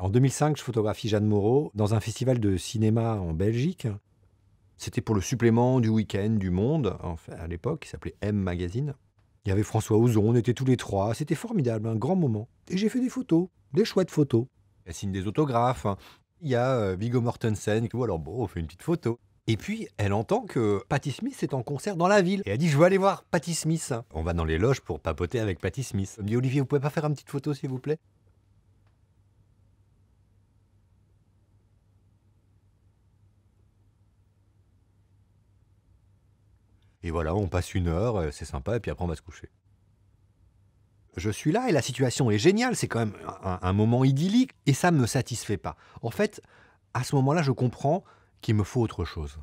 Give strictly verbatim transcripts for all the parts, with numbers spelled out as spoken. En deux mille cinq, je photographie Jeanne Moreau dans un festival de cinéma en Belgique. C'était pour le supplément du week-end du Monde, à l'époque, qui s'appelait M Magazine. Il y avait François Ozon, on était tous les trois. C'était formidable, un grand moment. Et j'ai fait des photos, des chouettes photos. Elle signe des autographes. Il y a Viggo Mortensen, qui voit, alors bon, on fait une petite photo. Et puis, elle entend que Patti Smith est en concert dans la ville. Et elle dit, je veux aller voir Patti Smith. On va dans les loges pour papoter avec Patti Smith. Elle me dit, Olivier, vous pouvez pas faire une petite photo, s'il vous plaît? Et voilà, on passe une heure, c'est sympa, et puis après on va se coucher. Je suis là et la situation est géniale, c'est quand même un, un moment idyllique, et ça ne me satisfait pas. En fait, à ce moment-là, je comprends qu'il me faut autre chose.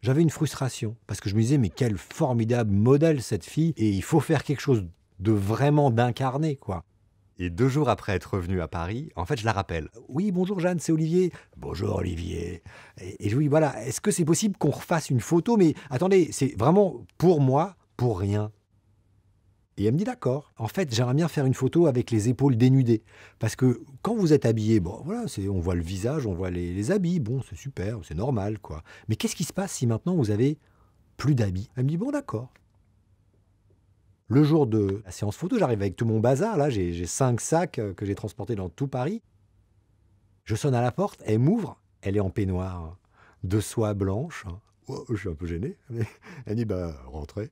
J'avais une frustration, parce que je me disais, mais quel formidable modèle cette fille, et il faut faire quelque chose de vraiment d'incarné, quoi. Et deux jours après être revenu à Paris, en fait, je la rappelle. Oui, bonjour Jeanne, c'est Olivier. Bonjour Olivier. Et, et je lui dis, voilà, est-ce que c'est possible qu'on refasse une photo? Mais attendez, c'est vraiment pour moi, pour rien. Et elle me dit, d'accord. En fait, j'aimerais bien faire une photo avec les épaules dénudées. Parce que quand vous êtes habillé, bon, voilà, on voit le visage, on voit les, les habits. Bon, c'est super, c'est normal, quoi. Mais qu'est-ce qui se passe si maintenant vous avez plus d'habits? Elle me dit, bon, d'accord. Le jour de la séance photo, j'arrive avec tout mon bazar, là, j'ai cinq sacs que j'ai transportés dans tout Paris. Je sonne à la porte, elle m'ouvre, elle est en peignoir de soie blanche. Oh, je suis un peu gêné, mais elle dit, bah, rentrez.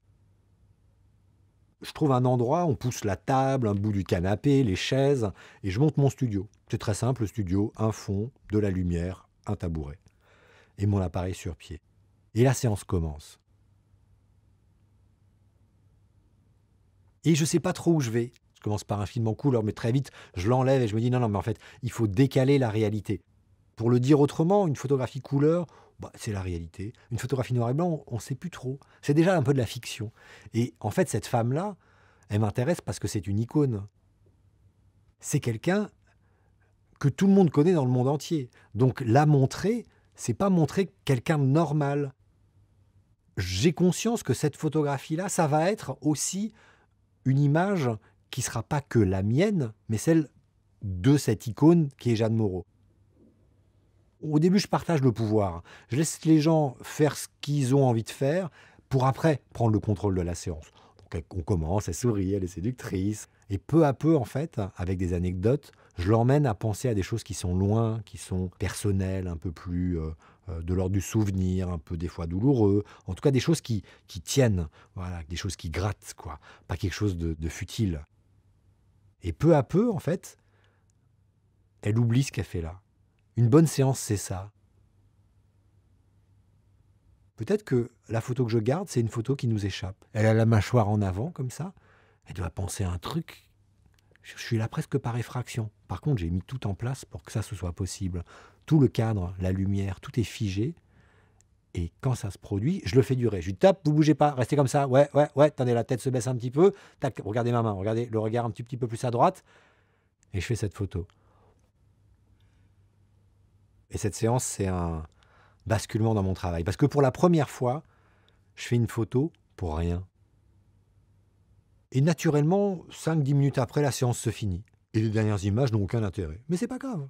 Je trouve un endroit, on pousse la table, un bout du canapé, les chaises, et je monte mon studio. C'est très simple, le studio, un fond, de la lumière, un tabouret, et mon appareil sur pied. Et la séance commence. Et je ne sais pas trop où je vais. Je commence par un film en couleur, mais très vite, je l'enlève et je me dis non, non, mais en fait, il faut décaler la réalité. Pour le dire autrement, une photographie couleur, bah, c'est la réalité. Une photographie noir et blanc, on ne sait plus trop. C'est déjà un peu de la fiction. Et en fait, cette femme-là, elle m'intéresse parce que c'est une icône. C'est quelqu'un que tout le monde connaît dans le monde entier. Donc la montrer, c'est pas montrer quelqu'un de normal. J'ai conscience que cette photographie-là, ça va être aussi une image qui ne sera pas que la mienne, mais celle de cette icône qui est Jeanne Moreau. Au début, je partage le pouvoir. Je laisse les gens faire ce qu'ils ont envie de faire pour après prendre le contrôle de la séance. Donc, on commence, elle sourit, elle est séductrice. Et peu à peu, en fait, avec des anecdotes, je l'emmène à penser à des choses qui sont loin, qui sont personnelles, un peu plus euh, de l'ordre du souvenir, un peu des fois douloureux. En tout cas, des choses qui, qui tiennent, voilà, des choses qui grattent, quoi. Pas quelque chose de, de futile. Et peu à peu, en fait, elle oublie ce qu'elle fait là. Une bonne séance, c'est ça. Peut-être que la photo que je garde, c'est une photo qui nous échappe. Elle a la mâchoire en avant, comme ça. Elle doit penser à un truc. Je suis là presque par effraction. Par contre, j'ai mis tout en place pour que ça se soit possible. Tout le cadre, la lumière, tout est figé. Et quand ça se produit, je le fais durer. Je lui tape, vous bougez pas, restez comme ça. Ouais, ouais, ouais, attendez, la tête se baisse un petit peu. Tac, regardez ma main, regardez le regard un petit, petit peu plus à droite. Et je fais cette photo. Et cette séance, c'est un basculement dans mon travail. Parce que pour la première fois, je fais une photo pour rien. Et naturellement, cinq à dix minutes après, la séance se finit. Et les dernières images n'ont aucun intérêt. Mais c'est pas grave.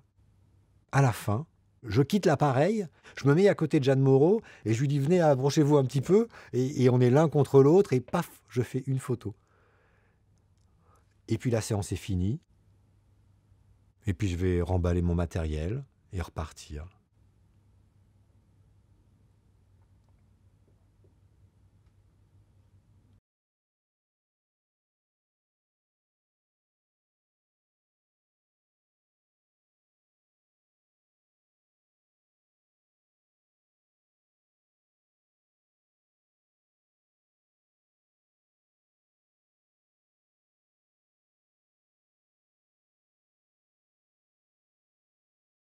À la fin, je quitte l'appareil, je me mets à côté de Jeanne Moreau, et je lui dis, venez, abrochez-vous un petit peu, et, et on est l'un contre l'autre, et paf, je fais une photo. Et puis la séance est finie. Et puis je vais remballer mon matériel et repartir.